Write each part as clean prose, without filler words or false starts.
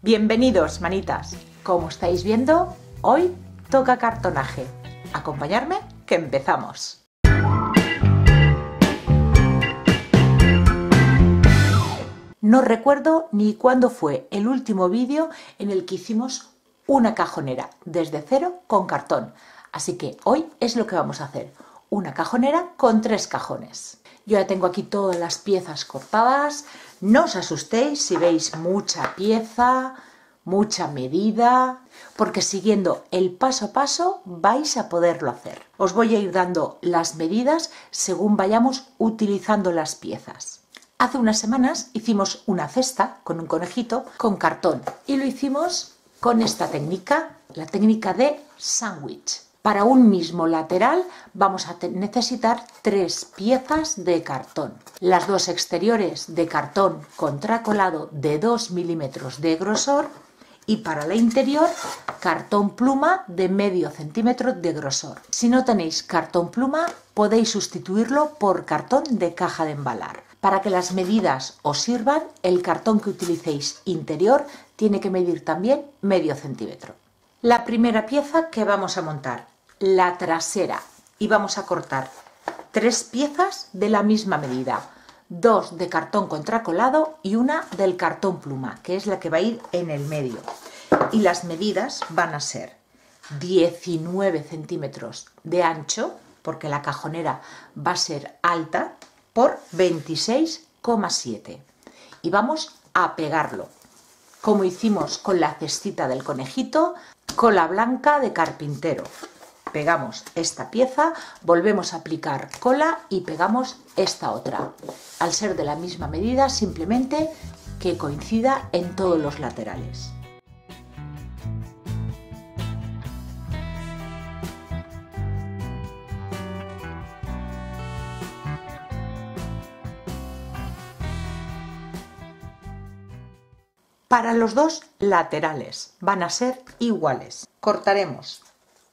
Bienvenidos, manitas. Como estáis viendo, hoy toca cartonaje. Acompañarme, que empezamos. No recuerdo ni cuándo fue el último vídeo en el que hicimos una cajonera desde cero con cartón. Así que hoy es lo que vamos a hacer. Una cajonera con 3 cajones. Yo ya tengo aquí todas las piezas cortadas. No os asustéis si veis mucha pieza, mucha medida, porque siguiendo el paso a paso vais a poderlo hacer. Os voy a ir dando las medidas según vayamos utilizando las piezas. Hace unas semanas hicimos una cesta con un conejito con cartón y lo hicimos con esta técnica, la técnica de sándwich. Para un mismo lateral vamos a necesitar 3 piezas de cartón. Las 2 exteriores de cartón contracolado de 2 milímetros de grosor y para la interior cartón pluma de medio centímetro de grosor. Si no tenéis cartón pluma podéis sustituirlo por cartón de caja de embalar. Para que las medidas os sirvan, el cartón que utilicéis interior tiene que medir también medio centímetro. La primera pieza que vamos a montar, la trasera, y vamos a cortar 3 piezas de la misma medida, 2 de cartón contracolado y 1 del cartón pluma, que es la que va a ir en el medio. Y las medidas van a ser 19 centímetros de ancho, porque la cajonera va a ser alta, por 26,7. Y vamos a pegarlo, como hicimos con la cestita del conejito, cola blanca de carpintero. Pegamos esta pieza, volvemos a aplicar cola y pegamos esta otra. Al ser de la misma medida, simplemente que coincida en todos los laterales. Para los 2 laterales van a ser iguales. Cortaremos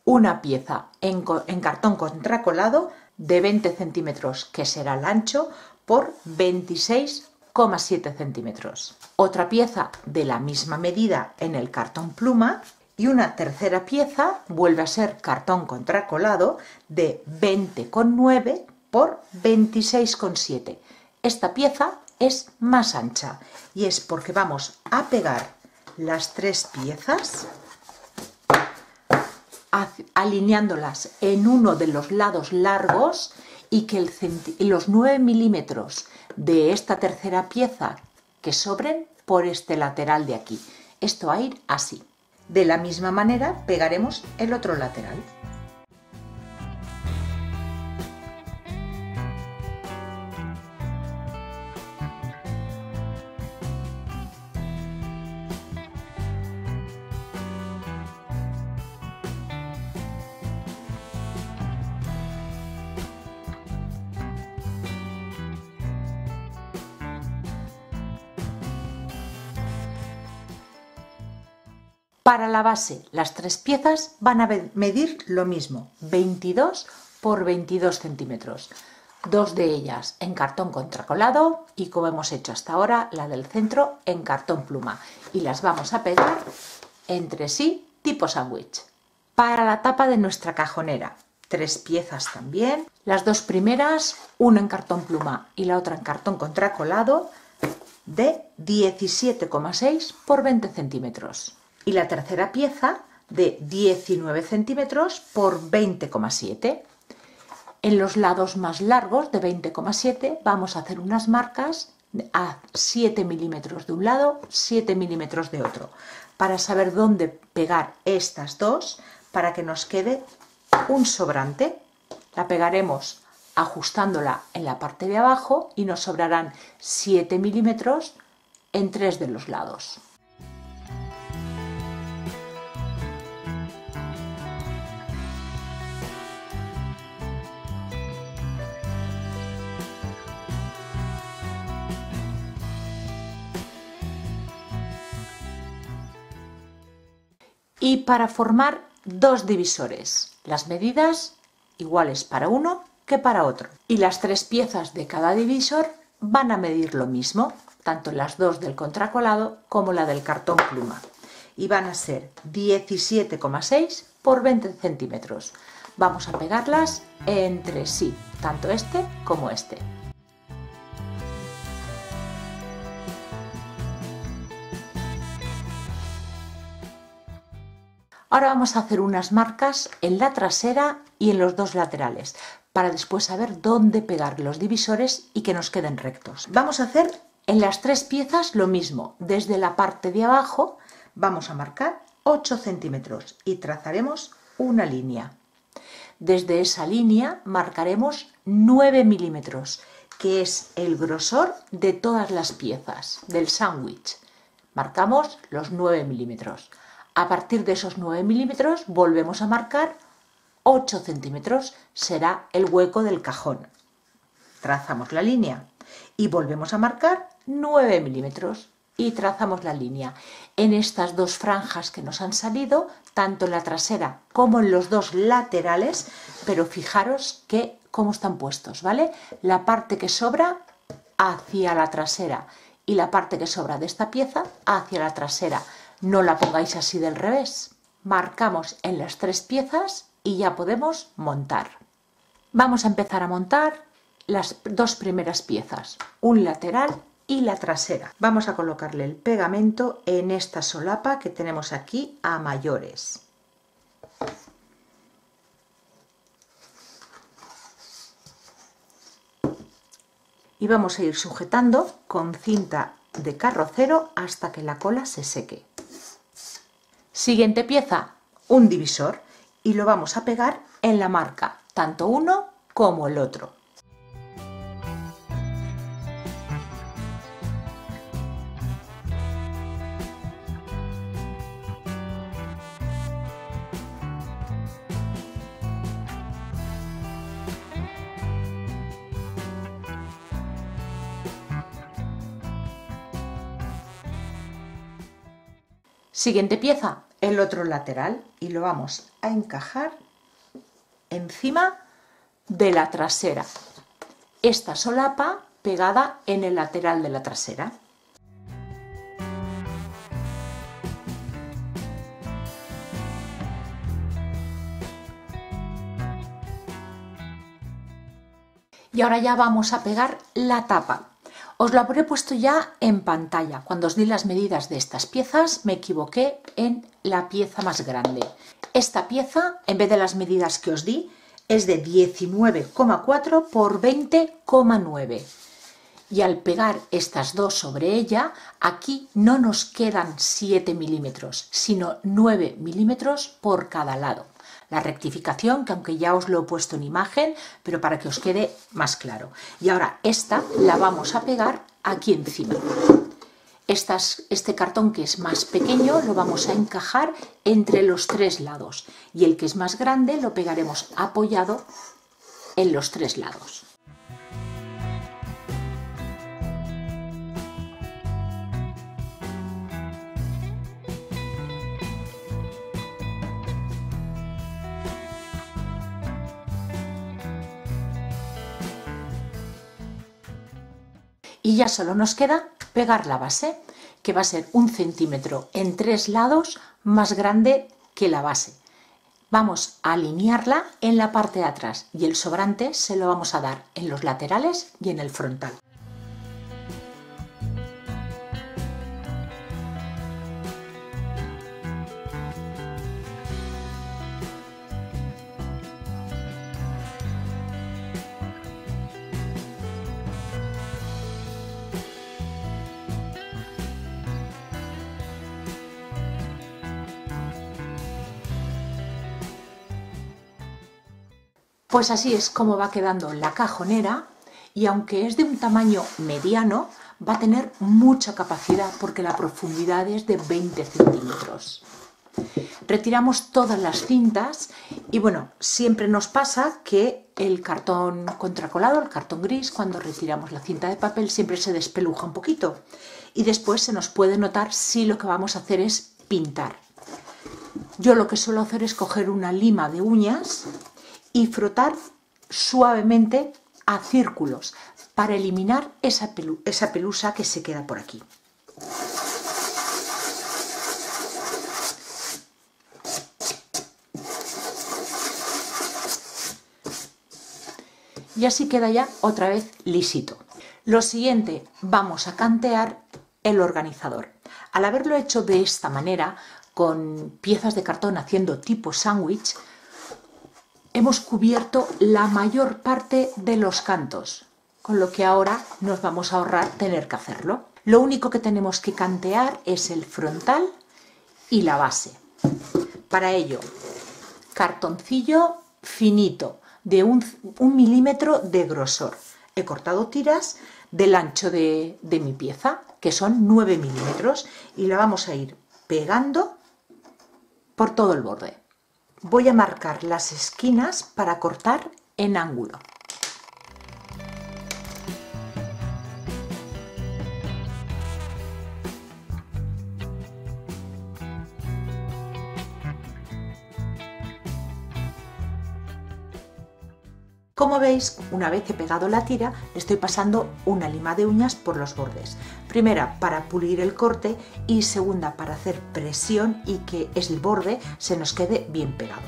una pieza en cartón contracolado de 20 centímetros, que será el ancho, por 26,7 centímetros. Otra pieza de la misma medida en el cartón pluma y una tercera pieza vuelve a ser cartón contracolado de 20,9 por 26,7. Esta pieza es más ancha y es porque vamos a pegar las 3 piezas alineándolas en uno de los lados largos y que los 9 milímetros de esta tercera pieza que sobren por este lateral de aquí. Esto va a ir así. De la misma manera pegaremos el otro lateral. Para la base, las 3 piezas van a medir lo mismo, 22 por 22 centímetros. 2 de ellas en cartón contracolado y, como hemos hecho hasta ahora, la del centro en cartón pluma. Y las vamos a pegar entre sí, tipo sándwich. Para la tapa de nuestra cajonera, 3 piezas también. Las 2 primeras, una en cartón pluma y la otra en cartón contracolado, de 17,6 por 20 centímetros. Y la tercera pieza de 19 centímetros por 20,7. En los lados más largos de 20,7 vamos a hacer unas marcas a 7 milímetros de un lado, 7 milímetros de otro, para saber dónde pegar estas dos para que nos quede un sobrante. La pegaremos ajustándola en la parte de abajo y nos sobrarán 7 milímetros en 3 de los lados. Y para formar 2 divisores, las medidas iguales para uno que para otro. Y las 3 piezas de cada divisor van a medir lo mismo, tanto las dos del contracolado como la del cartón pluma, y van a ser 17,6 por 20 centímetros. Vamos a pegarlas entre sí, tanto este como este. Ahora vamos a hacer unas marcas en la trasera y en los dos laterales, para después saber dónde pegar los divisores y que nos queden rectos. Vamos a hacer en las tres piezas lo mismo. Desde la parte de abajo vamos a marcar 8 centímetros y trazaremos una línea. Desde esa línea marcaremos 9 milímetros, que es el grosor de todas las piezas del sándwich. Marcamos los 9 milímetros. A partir de esos 9 milímetros volvemos a marcar 8 centímetros, será el hueco del cajón. Trazamos la línea y volvemos a marcar 9 milímetros y trazamos la línea. En estas dos franjas que nos han salido, tanto en la trasera como en los dos laterales, pero fijaros que cómo están puestos, ¿vale? La parte que sobra hacia la trasera y la parte que sobra de esta pieza hacia la trasera. No la pongáis así del revés. Marcamos en las tres piezas y ya podemos montar. Vamos a empezar a montar las dos primeras piezas, un lateral y la trasera. Vamos a colocarle el pegamento en esta solapa que tenemos aquí a mayores. Y vamos a ir sujetando con cinta de carrocero hasta que la cola se seque. Siguiente pieza, un divisor, y lo vamos a pegar en la marca, tanto uno como el otro. Siguiente pieza, el otro lateral, y lo vamos a encajar encima de la trasera. Esta solapa pegada en el lateral de la trasera. Y ahora ya vamos a pegar la tapa. Os lo habré puesto ya en pantalla. Cuando os di las medidas de estas piezas, me equivoqué en la pieza más grande. Esta pieza, en vez de las medidas que os di, es de 19,4 por 20,9. Y al pegar estas dos sobre ella, aquí no nos quedan 7 milímetros, sino 9 milímetros por cada lado. La rectificación, que aunque ya os lo he puesto en imagen, pero para que os quede más claro. Y ahora esta la vamos a pegar aquí encima. Este cartón que es más pequeño lo vamos a encajar entre los tres lados, y el que es más grande lo pegaremos apoyado en los tres lados. Y ya solo nos queda pegar la base, que va a ser 1 centímetro en tres lados más grande que la base. Vamos a alinearla en la parte de atrás y el sobrante se lo vamos a dar en los laterales y en el frontal. Pues así es como va quedando la cajonera, y aunque es de un tamaño mediano, va a tener mucha capacidad porque la profundidad es de 20 centímetros. Retiramos todas las cintas y bueno, siempre nos pasa que el cartón contracolado, el cartón gris, cuando retiramos la cinta de papel siempre se despeluja un poquito y después se nos puede notar si lo que vamos a hacer es pintar. Yo lo que suelo hacer es coger una lima de uñas y frotar suavemente a círculos para eliminar esa pelusa que se queda por aquí. Y así queda ya otra vez lisito. Lo siguiente, vamos a cantear el organizador. Al haberlo hecho de esta manera, con piezas de cartón haciendo tipo sándwich, hemos cubierto la mayor parte de los cantos, con lo que ahora nos vamos a ahorrar tener que hacerlo. Lo único que tenemos que cantear es el frontal y la base. Para ello, cartoncillo finito, de un milímetro de grosor. He cortado tiras del ancho de mi pieza, que son 9 milímetros, y la vamos a ir pegando por todo el borde. Voy a marcar las esquinas para cortar en ángulo. Como veis, una vez que he pegado la tira, le estoy pasando una lima de uñas por los bordes. Primera, para pulir el corte, y segunda, para hacer presión y que el borde se nos quede bien pegado.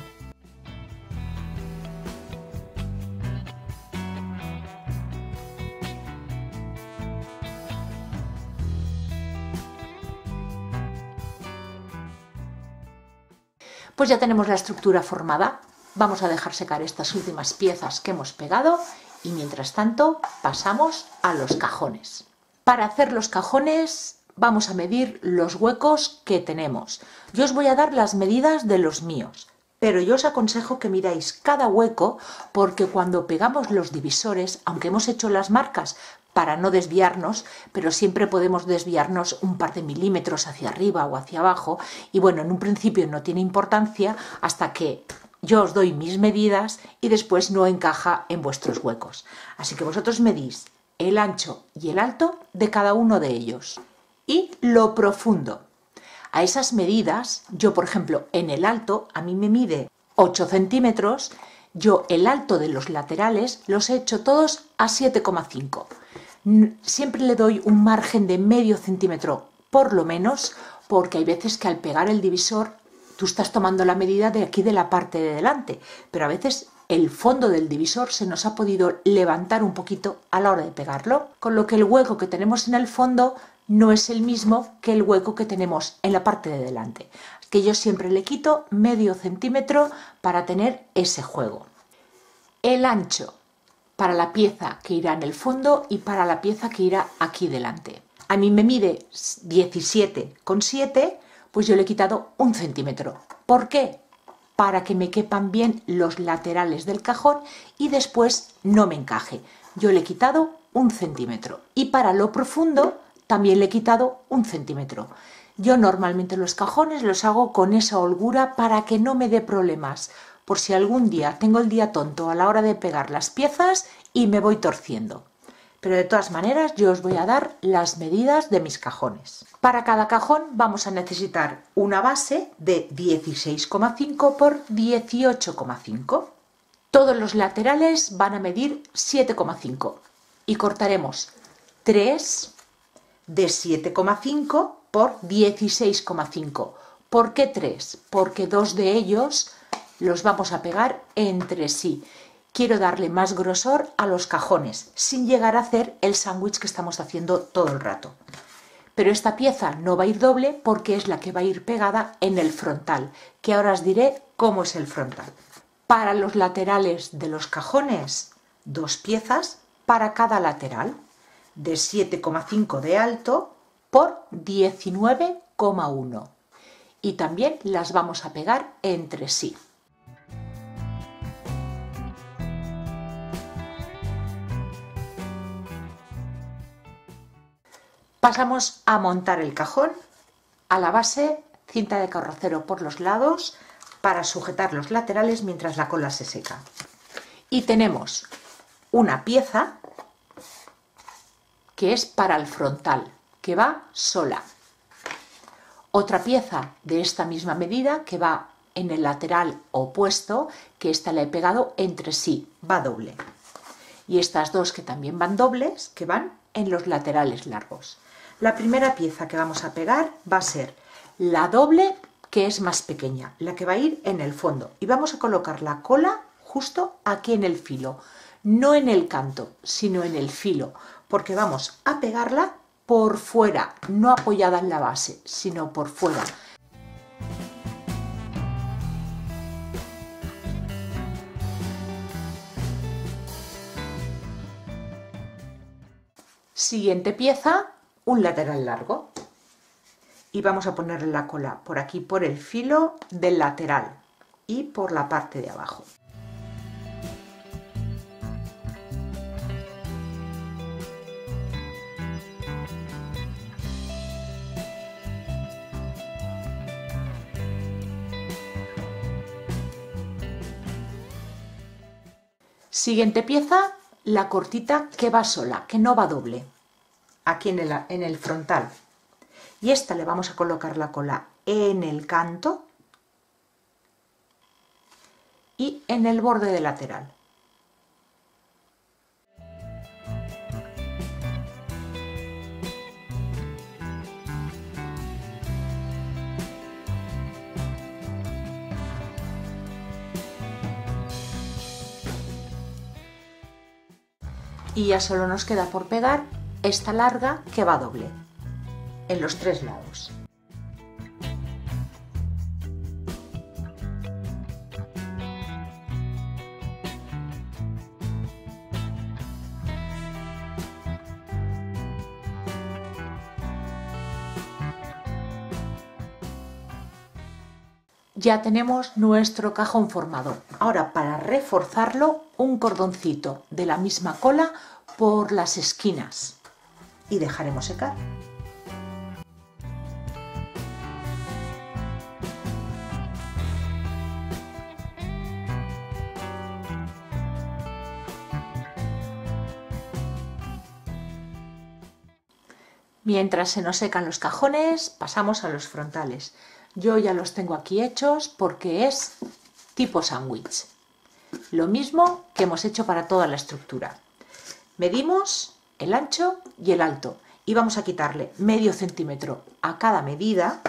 Pues ya tenemos la estructura formada. Vamos a dejar secar estas últimas piezas que hemos pegado y mientras tanto pasamos a los cajones. Para hacer los cajones vamos a medir los huecos que tenemos. Yo os voy a dar las medidas de los míos, pero yo os aconsejo que midáis cada hueco porque cuando pegamos los divisores, aunque hemos hecho las marcas para no desviarnos, pero siempre podemos desviarnos un par de milímetros hacia arriba o hacia abajo y bueno, en un principio no tiene importancia hasta que yo os doy mis medidas y después no encaja en vuestros huecos. Así que vosotros medís el ancho y el alto de cada uno de ellos y lo profundo. A esas medidas, yo por ejemplo en el alto, a mí me mide 8 centímetros, yo el alto de los laterales los he hecho todos a 7,5. Siempre le doy un margen de medio centímetro por lo menos porque hay veces que al pegar el divisor tú estás tomando la medida de aquí de la parte de delante, pero a veces el fondo del divisor se nos ha podido levantar un poquito a la hora de pegarlo, con lo que el hueco que tenemos en el fondo no es el mismo que el hueco que tenemos en la parte de delante. Es que yo siempre le quito medio centímetro para tener ese juego. El ancho para la pieza que irá en el fondo y para la pieza que irá aquí delante. A mí me mide 17,7. Pues yo le he quitado un centímetro. ¿Por qué? Para que me quepan bien los laterales del cajón y después no me encaje. Yo le he quitado un centímetro. Y para lo profundo también le he quitado un centímetro. Yo normalmente los cajones los hago con esa holgura para que no me dé problemas, por si algún día tengo el día tonto a la hora de pegar las piezas y me voy torciendo. Pero de todas maneras yo os voy a dar las medidas de mis cajones. Para cada cajón vamos a necesitar una base de 16,5 por 18,5. Todos los laterales van a medir 7,5 y cortaremos 3 de 7,5 por 16,5. ¿Por qué 3? Porque dos de ellos los vamos a pegar entre sí. Quiero darle más grosor a los cajones, sin llegar a hacer el sándwich que estamos haciendo todo el rato. Pero esta pieza no va a ir doble porque es la que va a ir pegada en el frontal, que ahora os diré cómo es el frontal. Para los laterales de los cajones, dos piezas para cada lateral, de 7,5 de alto por 19,1. Y también las vamos a pegar entre sí. Pasamos a montar el cajón. A la base, cinta de carrocero por los lados para sujetar los laterales mientras la cola se seca. Y tenemos una pieza que es para el frontal, que va sola. Otra pieza de esta misma medida que va en el lateral opuesto, que esta la he pegado entre sí, va doble. y estas dos que también van dobles, que van en los laterales largos. La primera pieza que vamos a pegar va a ser la doble, que es más pequeña, la que va a ir en el fondo, y vamos a colocar la cola justo aquí en el filo, no en el canto, sino en el filo, porque vamos a pegarla por fuera, no apoyada en la base, sino por fuera. Siguiente pieza, un lateral largo, y vamos a ponerle la cola por aquí, por el filo del lateral y por la parte de abajo. Siguiente pieza, la cortita que va sola, que no va doble, aquí en el frontal. Y esta le vamos a colocar la cola en el canto y en el borde del lateral. Y ya solo nos queda por pegar esta larga que va doble, en los tres lados. Ya tenemos nuestro cajón formado. Ahora, para reforzarlo, un cordoncito de la misma cola por las esquinas y dejaremos secar. Mientras se nos secan los cajones, pasamos a los frontales. Yo ya los tengo aquí hechos porque es tipo sándwich. Lo mismo que hemos hecho para toda la estructura. Medimos el ancho y el alto y vamos a quitarle medio centímetro a cada medida,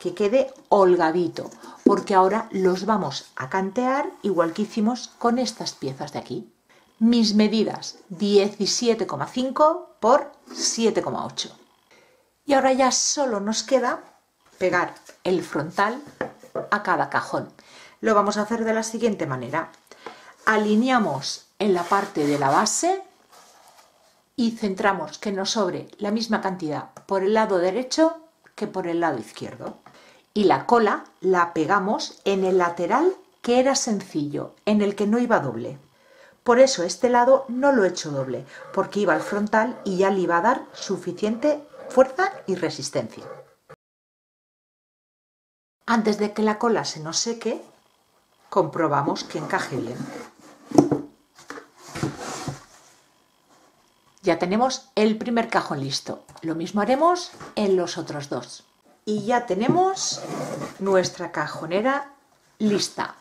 que quede holgadito, porque ahora los vamos a cantear igual que hicimos con estas piezas de aquí. Mis medidas: 17,5 por 7,8. Y ahora ya solo nos queda pegar el frontal a cada cajón. Lo vamos a hacer de la siguiente manera. Alineamos en la parte de la base y centramos que nos sobre la misma cantidad por el lado derecho que por el lado izquierdo. Y la cola la pegamos en el lateral que era sencillo, en el que no iba doble. Por eso este lado no lo he hecho doble, porque iba al frontal y ya le iba a dar suficiente fuerza y resistencia. Antes de que la cola se nos seque, comprobamos que encaje bien. Ya tenemos el primer cajón listo. Lo mismo haremos en los otros dos. Y ya tenemos nuestra cajonera lista.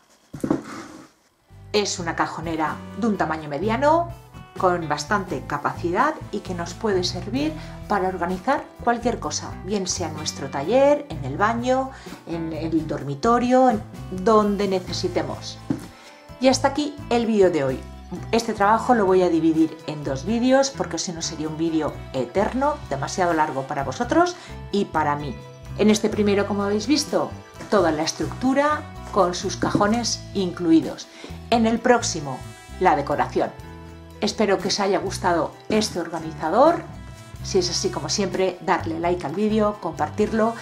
Es una cajonera de un tamaño mediano, con bastante capacidad y que nos puede servir para organizar cualquier cosa, bien sea en nuestro taller, en el baño, en el dormitorio, donde necesitemos. Y hasta aquí el vídeo de hoy. Este trabajo lo voy a dividir en dos vídeos porque si no sería un vídeo eterno, demasiado largo para vosotros y para mí. En este primero, como habéis visto, toda la estructura con sus cajones incluidos. En el próximo, la decoración. Espero que os haya gustado este organizador. Si es así, como siempre, darle like al vídeo, compartirlo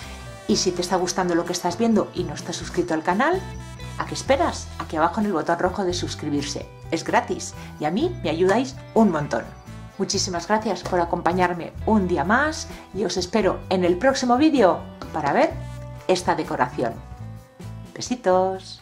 y si te está gustando lo que estás viendo y no estás suscrito al canal, ¿a qué esperas? Aquí abajo en el botón rojo de suscribirse. Es gratis y a mí me ayudáis un montón. Muchísimas gracias por acompañarme un día más y os espero en el próximo vídeo para ver esta decoración. Besitos.